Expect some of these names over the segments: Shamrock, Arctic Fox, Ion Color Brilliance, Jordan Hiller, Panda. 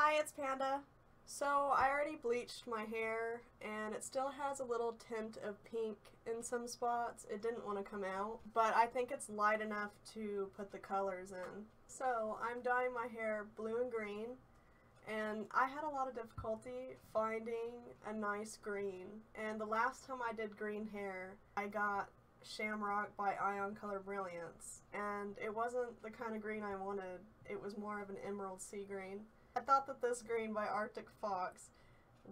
Hi, it's Panda. So I already bleached my hair and it still has a little tint of pink in some spots. It didn't want to come out, but I think it's light enough to put the colors in. So I'm dyeing my hair blue and green, and I had a lot of difficulty finding a nice green. And the last time I did green hair, I got Shamrock by Ion Color Brilliance, and it wasn't the kind of green I wanted. It was more of an emerald sea green. I thought that this green by Arctic Fox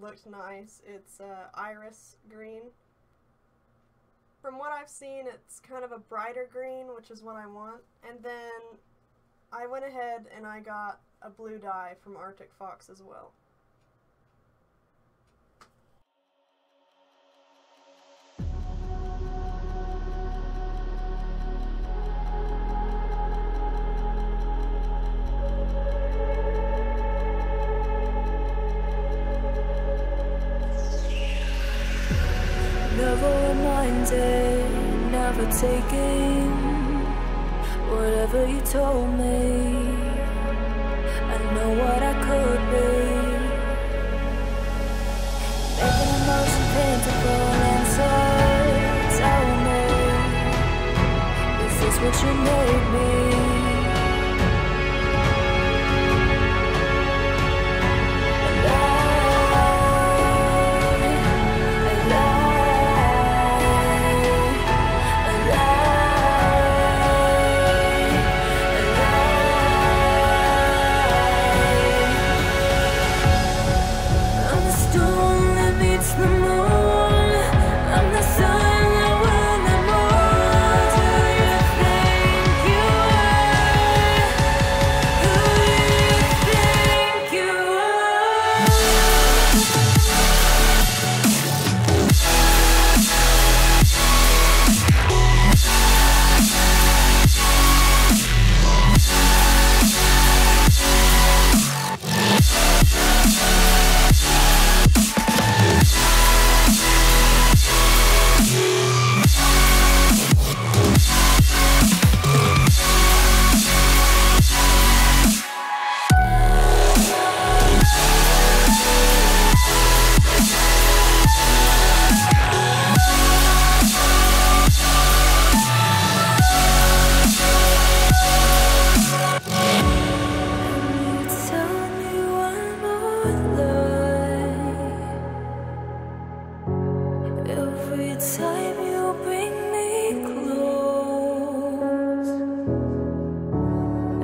looked nice. It's iris green. From what I've seen, it's kind of a brighter green, which is what I want. And then I went ahead and I got a blue dye from Arctic Fox as well. Never reminded, never taking whatever you told me. I know what I could be. Making emotions paintable and so tell me, is this what you made me?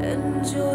Enjoy.